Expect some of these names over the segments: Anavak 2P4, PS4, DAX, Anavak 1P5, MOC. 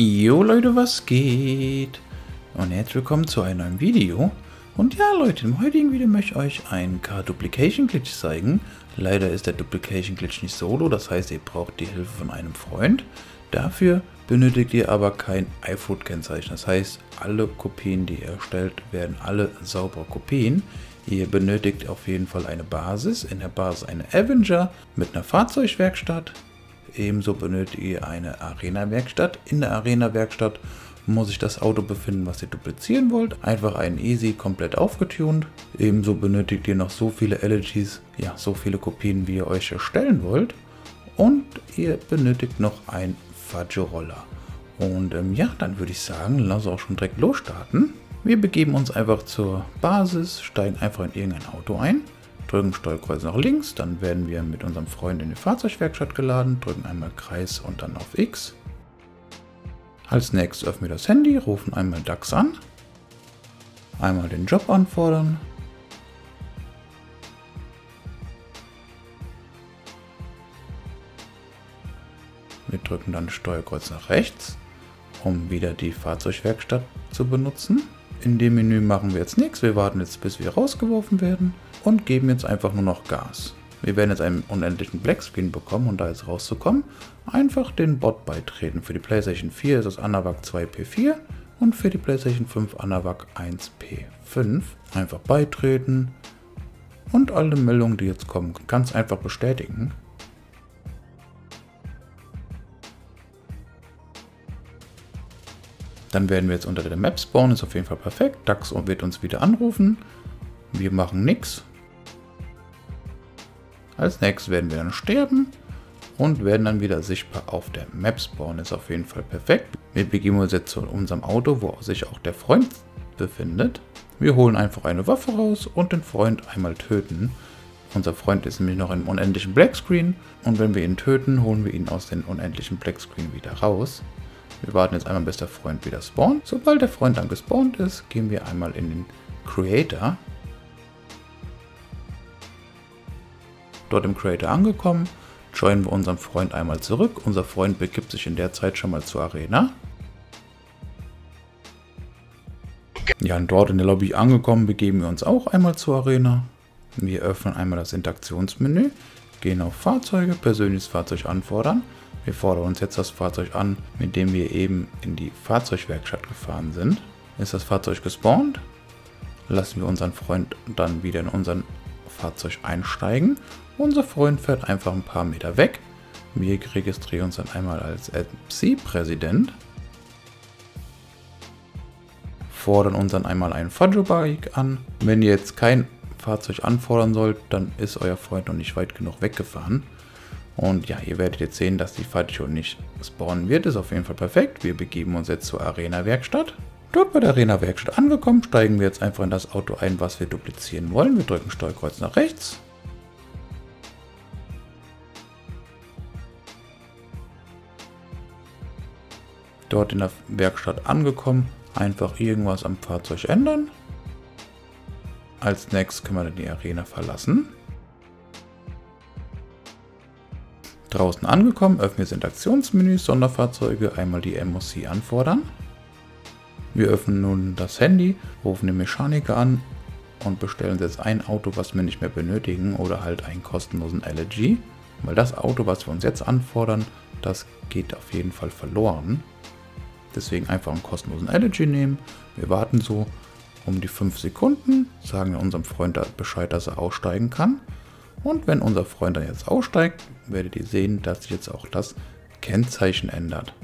Jo Leute, was geht? Und herzlich willkommen zu einem neuen Video. Und ja Leute, im heutigen Video möchte ich euch einen Duplication-Glitch zeigen. Leider ist der Duplication-Glitch nicht solo, das heißt ihr braucht die Hilfe von einem Freund. Dafür benötigt ihr aber kein iFood-Kennzeichen, das heißt alle Kopien, die ihr erstellt, werden alle saubere Kopien. Ihr benötigt auf jeden Fall eine Basis, in der Basis eine Avenger mit einer Fahrzeugwerkstatt. Ebenso benötigt ihr eine Arena-Werkstatt. In der Arena-Werkstatt muss sich das Auto befinden, was ihr duplizieren wollt. Einfach einen Easy komplett aufgetuned. Ebenso benötigt ihr noch so viele LGs, ja, so viele Kopien, wie ihr euch erstellen wollt. Und ihr benötigt noch einen Fudge-Roller. Und ja, dann würde ich sagen, lass uns auch schon direkt losstarten. Wir begeben uns einfach zur Basis, steigen einfach in irgendein Auto ein. Drücken Steuerkreuz nach links, dann werden wir mit unserem Freund in die Fahrzeugwerkstatt geladen, drücken einmal Kreis und dann auf X. Als nächstes öffnen wir das Handy, rufen einmal DAX an, einmal den Job anfordern. Wir drücken dann Steuerkreuz nach rechts, um wieder die Fahrzeugwerkstatt zu benutzen. In dem Menü machen wir jetzt nichts, wir warten jetzt, bis wir rausgeworfen werden und geben jetzt einfach nur noch Gas. Wir werden jetzt einen unendlichen Blackscreen bekommen und da jetzt rauszukommen, einfach den Bot beitreten. Für die PlayStation 4 ist das Anavak 2P4 und für die PlayStation 5 Anavak 1P5. Einfach beitreten und alle Meldungen, die jetzt kommen, ganz einfach bestätigen. Dann werden wir jetzt unter der Map spawnen, ist auf jeden Fall perfekt. DAX wird uns wieder anrufen. Wir machen nichts. Als nächstes werden wir dann sterben und werden dann wieder sichtbar auf der Map spawnen, ist auf jeden Fall perfekt. Wir begeben uns jetzt zu unserem Auto, wo sich auch der Freund befindet. Wir holen einfach eine Waffe raus und den Freund einmal töten. Unser Freund ist nämlich noch im unendlichen Blackscreen und wenn wir ihn töten, holen wir ihn aus dem unendlichen Blackscreen wieder raus. Wir warten jetzt einmal, bis der Freund wieder spawnt. Sobald der Freund dann gespawnt ist, gehen wir einmal in den Creator. Dort im Creator angekommen, joinen wir unseren Freund einmal zurück. Unser Freund begibt sich in der Zeit schon mal zur Arena. Ja, und dort in der Lobby angekommen, begeben wir uns auch einmal zur Arena. Wir öffnen einmal das Interaktionsmenü, gehen auf Fahrzeuge, persönliches Fahrzeug anfordern. Wir fordern uns jetzt das Fahrzeug an, mit dem wir eben in die Fahrzeugwerkstatt gefahren sind. Ist das Fahrzeug gespawnt? Lassen wir unseren Freund dann wieder in unseren Fahrzeug einsteigen. Unser Freund fährt einfach ein paar Meter weg. Wir registrieren uns dann einmal als MC-Präsident. Fordern uns dann einmal einen Fudge-Bike an. Wenn ihr jetzt kein Fahrzeug anfordern sollt, dann ist euer Freund noch nicht weit genug weggefahren. Und ja, ihr werdet jetzt sehen, dass die Fudge nicht spawnen wird. Ist auf jeden Fall perfekt. Wir begeben uns jetzt zur Arena-Werkstatt. Dort bei der Arena-Werkstatt angekommen, steigen wir jetzt einfach in das Auto ein, was wir duplizieren wollen. Wir drücken Steuerkreuz nach rechts. Dort in der Werkstatt angekommen, einfach irgendwas am Fahrzeug ändern. Als nächstes können wir dann die Arena verlassen. Draußen angekommen, öffnen wir das Interaktionsmenü, Sonderfahrzeuge, einmal die MOC anfordern. Wir öffnen nun das Handy, rufen den Mechaniker an und bestellen jetzt ein Auto, was wir nicht mehr benötigen oder halt einen kostenlosen LG, weil das Auto, was wir uns jetzt anfordern, das geht auf jeden Fall verloren. Deswegen einfach einen kostenlosen LG nehmen, wir warten so um die 5 Sekunden, sagen wir unserem Freund Bescheid, dass er aussteigen kann. Und wenn unser Freund dann jetzt aussteigt, werdet ihr sehen, dass sich jetzt auch das Kennzeichen ändert.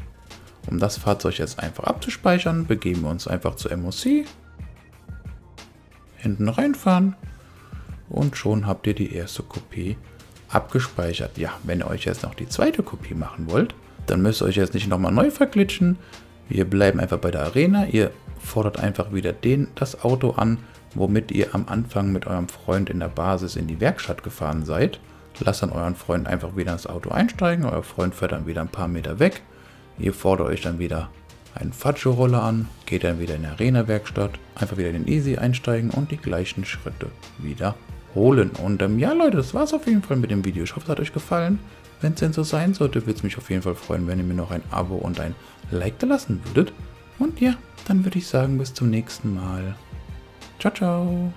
Um das Fahrzeug jetzt einfach abzuspeichern, begeben wir uns einfach zur MOC, hinten reinfahren und schon habt ihr die erste Kopie abgespeichert. Ja, wenn ihr euch jetzt noch die zweite Kopie machen wollt, dann müsst ihr euch jetzt nicht nochmal neu verglitschen. Wir bleiben einfach bei der Arena, ihr fordert einfach wieder das Auto an, womit ihr am Anfang mit eurem Freund in der Basis in die Werkstatt gefahren seid. Lasst dann euren Freund einfach wieder ins Auto einsteigen, euer Freund fährt dann wieder ein paar Meter weg. Ihr fordert euch dann wieder einen Fudge-Roller an, geht dann wieder in die Arena-Werkstatt, einfach wieder in den Easy einsteigen und die gleichen Schritte wiederholen. holen. Und ja Leute, das war's auf jeden Fall mit dem Video. Ich hoffe, es hat euch gefallen. Wenn es denn so sein sollte, würde es mich auf jeden Fall freuen, wenn ihr mir noch ein Abo und ein Like da lassen würdet. Und ja, dann würde ich sagen, bis zum nächsten Mal. Ciao, ciao.